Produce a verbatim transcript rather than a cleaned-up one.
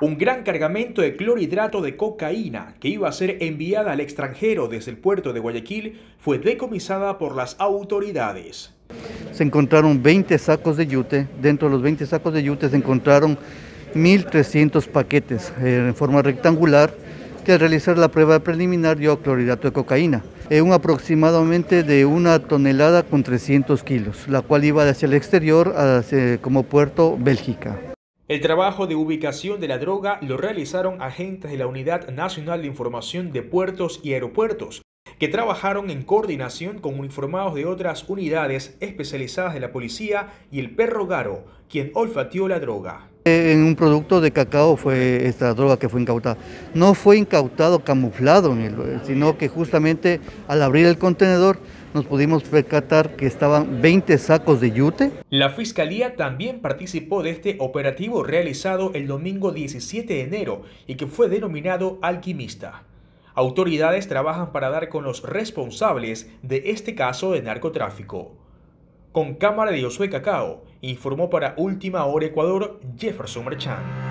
un gran cargamento de clorhidrato de cocaína que iba a ser enviada al extranjero desde el puerto de Guayaquil fue decomisada por las autoridades. Se encontraron veinte sacos de yute, dentro de los veinte sacos de yute se encontraron mil trescientos paquetes eh, en forma rectangular que al realizar la prueba preliminar dio clorhidrato de cocaína, eh, un aproximadamente de una tonelada con trescientos kilos, la cual iba hacia el exterior hacia, como puerto Bélgica. El trabajo de ubicación de la droga lo realizaron agentes de la Unidad Nacional de Información de Puertos y Aeropuertos, que trabajaron en coordinación con uniformados de otras unidades especializadas de la policía y el perro Garo, quien olfateó la droga. En un producto de cacao fue esta droga que fue incautada. No fue incautado camuflado, en el, sino que justamente al abrir el contenedor nos pudimos percatar que estaban veinte sacos de yute. La Fiscalía también participó de este operativo realizado el domingo diecisiete de enero y que fue denominado Alquimista. Autoridades trabajan para dar con los responsables de este caso de narcotráfico. Con cámara de Josué Cacao, informó para Última Hora Ecuador, Jefferson Merchán.